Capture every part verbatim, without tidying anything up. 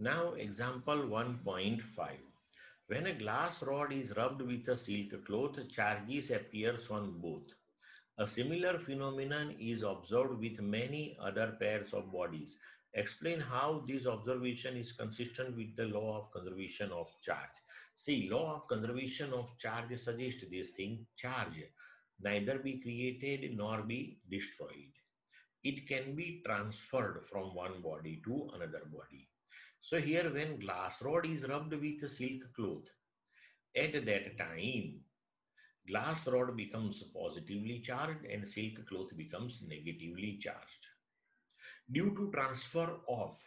Now example one point five. When a glass rod is rubbed with a silk cloth, charges appears on both. A similar phenomenon is observed with many other pairs of bodies. Explain how this observation is consistent with the law of conservation of charge. See, law of conservation of charge suggests this thing: charge neither be created nor be destroyed. It can be transferred from one body to another body. So here, when glass rod is rubbed with a silk cloth, at that time glass rod becomes positively charged and silk cloth becomes negatively charged. Due to transfer of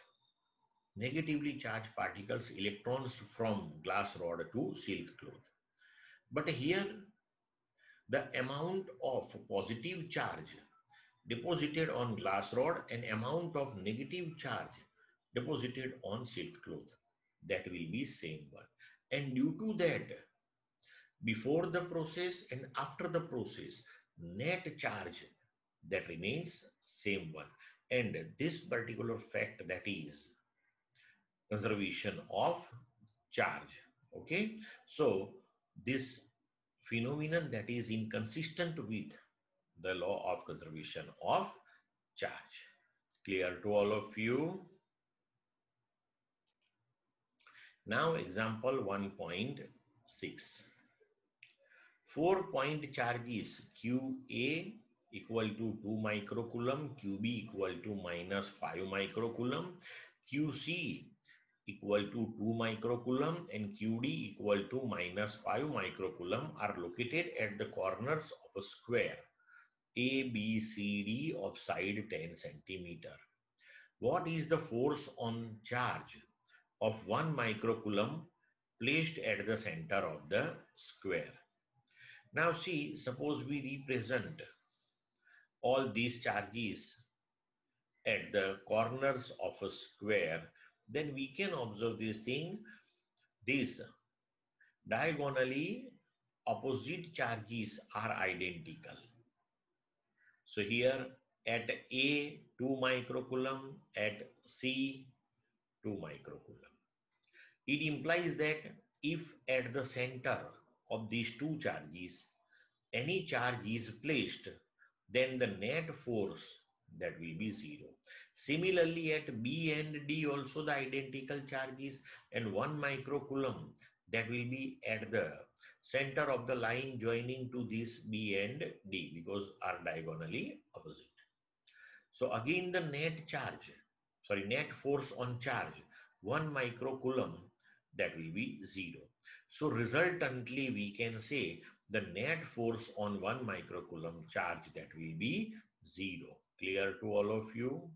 negatively charged particles, electrons from glass rod to silk cloth. But here the amount of positive charge deposited on glass rod and amount of negative charge deposited on silk cloth, that will be same one. And due to that, before the process and after the process, net charge that remains same one. And this particular fact, that is conservation of charge. Okay, so this phenomenon that is inconsistent with the law of conservation of charge. Clear to all of you? Now example one point six. Four point charges Q A equal to two microcoulomb, Q B equal to minus five microcoulomb, Q C equal to two microcoulomb and Q D equal to minus five microcoulomb are located at the corners of a square A, B, C, D of side ten centimeter. What is the force on charge of one microcoulomb placed at the center of the square? Now see, suppose we represent all these charges at the corners of a square, then we can observe this thing. These diagonally opposite charges are identical. So here at A, two microcoulomb, at C, two microcoulomb. It implies that if at the center of these two charges any charge is placed, then the net force that will be zero. Similarly, at B and D also the identical charges and one microcoulomb that will be at the center of the line joining to this B and D, because are diagonally opposite. So again the net charge, sorry, net force on charge one microcoulomb that will be zero. So resultantly we can say the net force on one microcoulomb charge that will be zero. Clear to all of you?